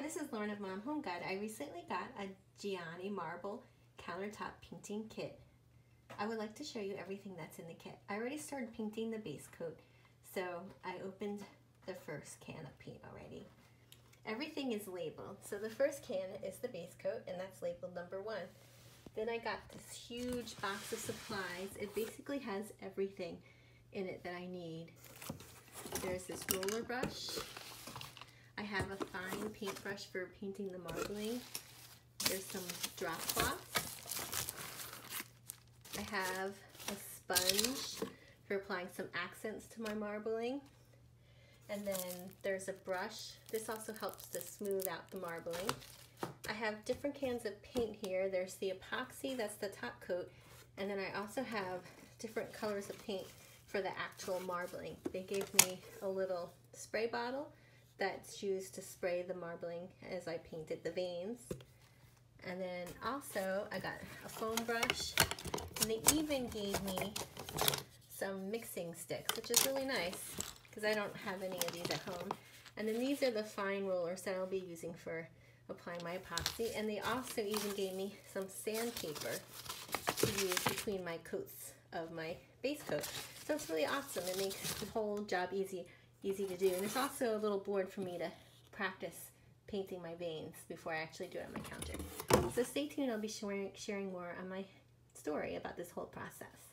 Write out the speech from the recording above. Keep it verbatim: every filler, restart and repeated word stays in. Hi, this is Lauren of Mom Home Guide. I recently got a Giani marble countertop painting kit. I would like to show you everything that's in the kit. I already started painting the base coat, so I opened the first can of paint already. Everything is labeled. So the first can is the base coat, and that's labeled number one. Then I got this huge box of supplies. It basically has everything in it that I need. There's this roller brush. I have a fine paintbrush for painting the marbling. There's some drop cloths. I have a sponge for applying some accents to my marbling. And then there's a brush. This also helps to smooth out the marbling. I have different cans of paint here. There's the epoxy, that's the top coat. And then I also have different colors of paint for the actual marbling. They gave me a little spray bottle that's used to spray the marbling as I painted the veins. And then also I got a foam brush, and they even gave me some mixing sticks, which is really nice because I don't have any of these at home. And then these are the fine rollers that I'll be using for applying my epoxy. And they also even gave me some sandpaper to use between my coats of my base coat. So it's really awesome. It makes the whole job easy, easy to do. And it's also a little board for me to practice painting my veins before I actually do it on my counter. So stay tuned. I'll be sharing, sharing more on my story about this whole process.